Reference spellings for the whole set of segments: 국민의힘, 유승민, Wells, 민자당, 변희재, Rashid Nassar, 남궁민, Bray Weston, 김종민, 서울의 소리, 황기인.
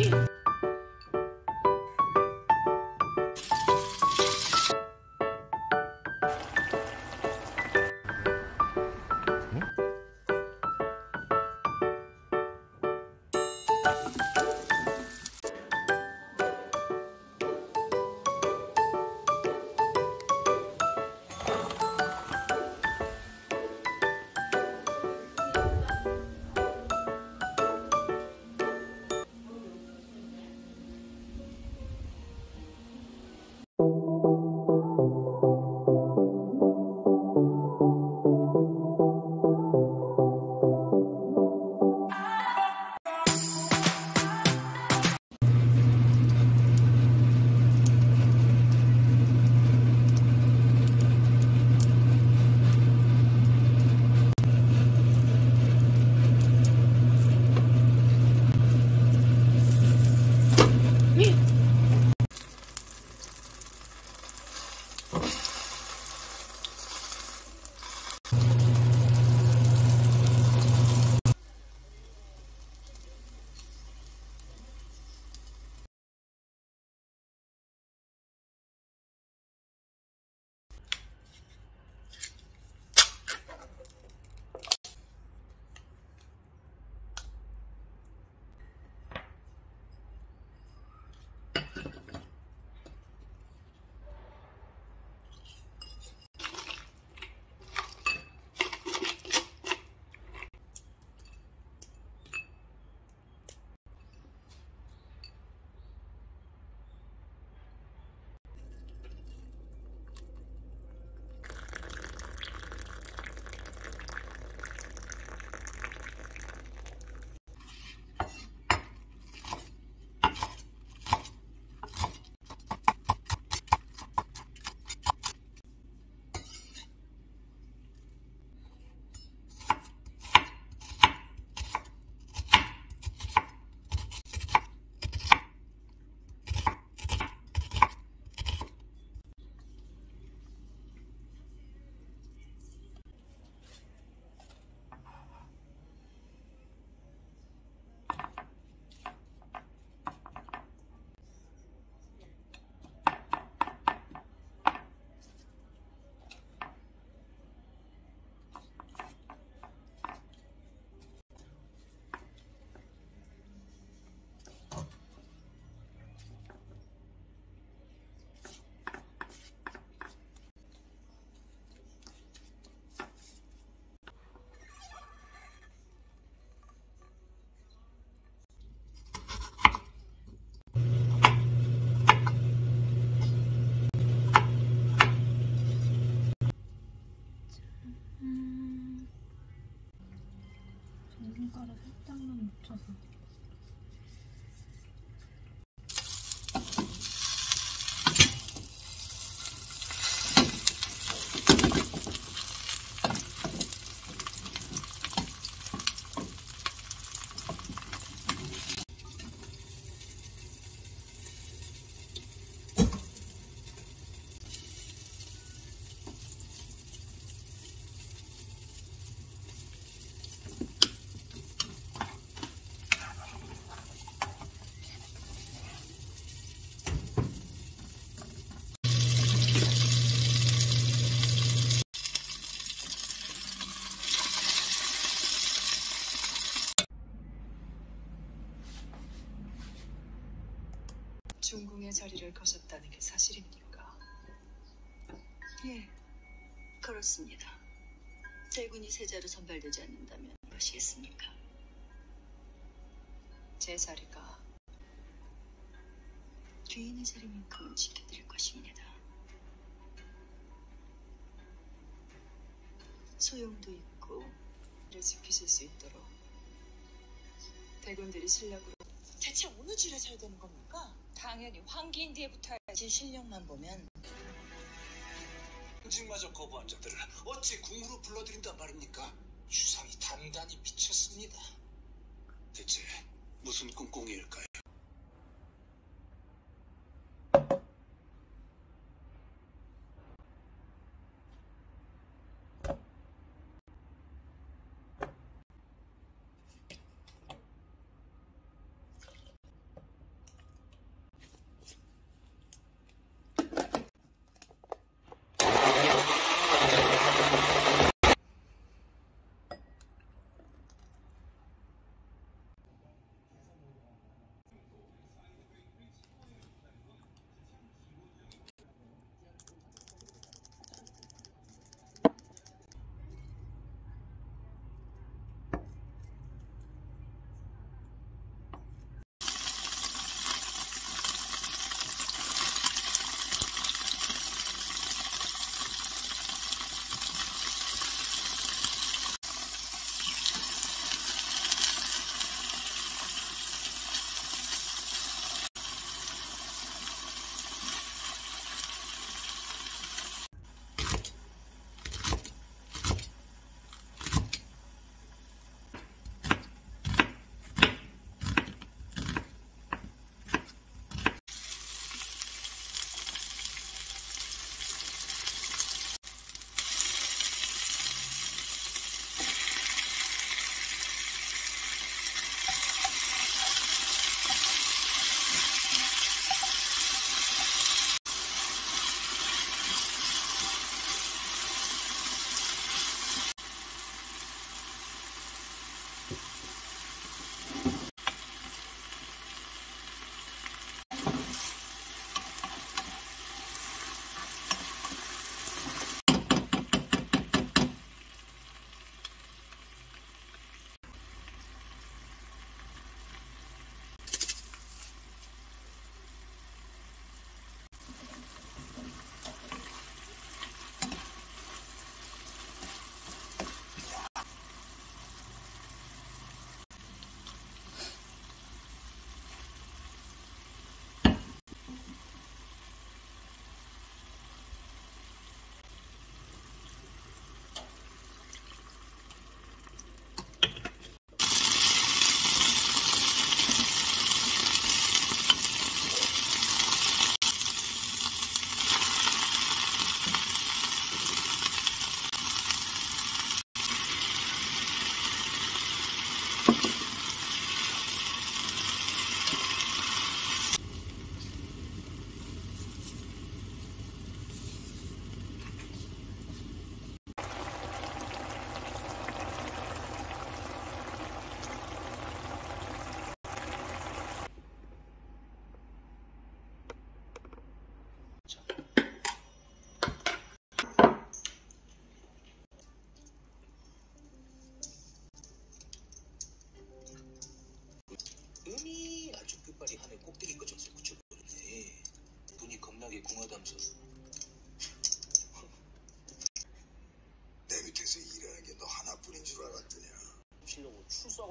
고춧가루 살짝만 묻혀서 중궁의 자리를 거셨다는 게 사실입니까? 예, 그렇습니다. 대군이 세자로 선발되지 않는다면 무엇이겠습니까? 제 자리가 귀인의 자리만큼은 지켜드릴 것입니다. 소용도 있고 오래 지키실 수 있도록 대군들이 실력으로 대체 어느 줄에 서야 되는 겁니까? 당연히 황기인 뒤에 붙어야지. 실력만 보면 공직마저 거부한 자들을 어찌 궁으로 불러들인단 말입니까? 주상이 단단히 미쳤습니다. 대체 무슨 꿍꿍이일까요?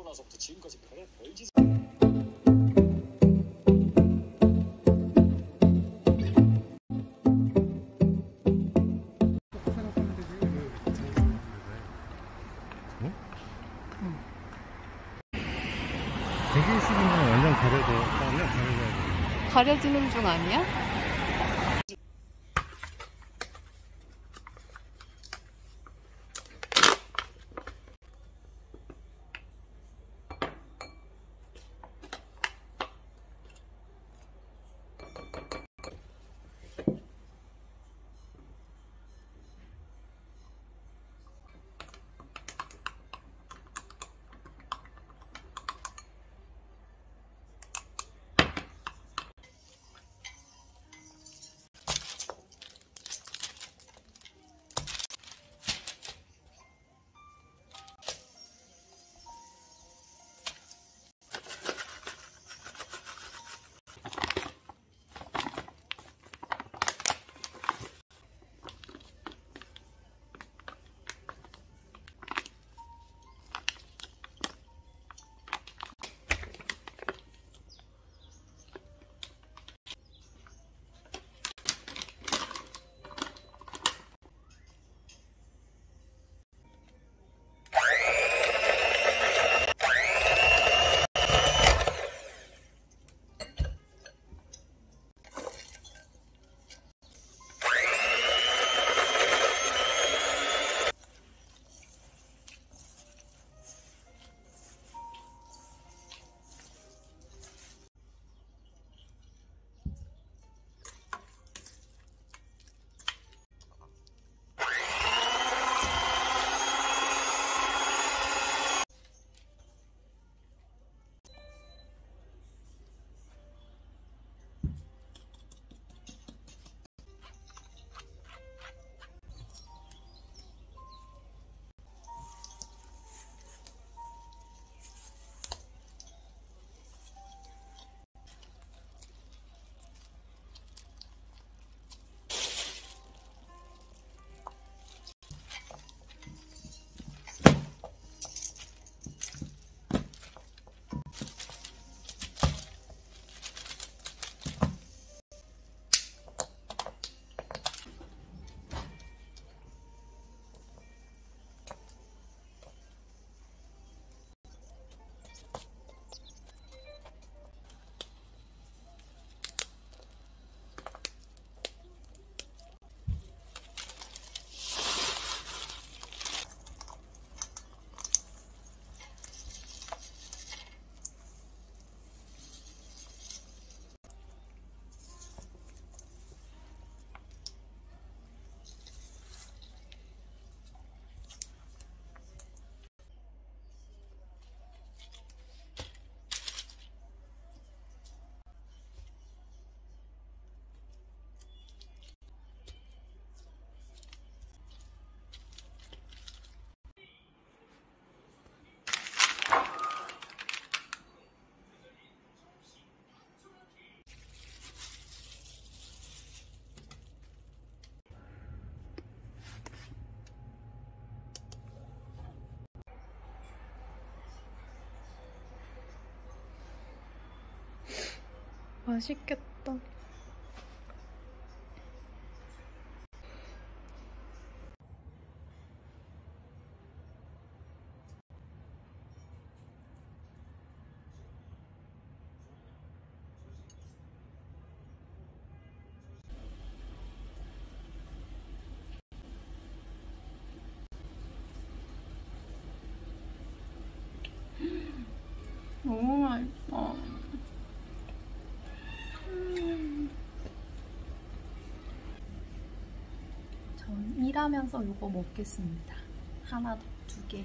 나서부터 지금까지 별의 짓을 대기수분은 완전 가려져요. 가려지는 중 아니야? 맛있겠다. 너무 맛있다. 하면서 요거 먹겠습니다. 하나 더, 두 개.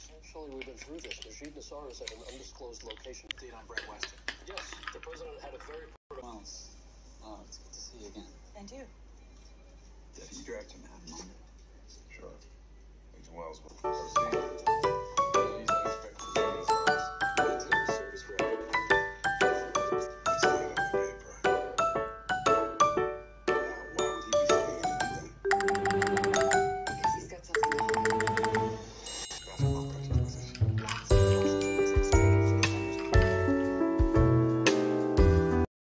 Essentially, we've been through this. Rashid Nassar is at an undisclosed location. Indeed, I'm Bray Weston. Yes, the president had a very... Wells, it's good to see you again. And you. Did you direct him at a moment? Sure. Wells will see you.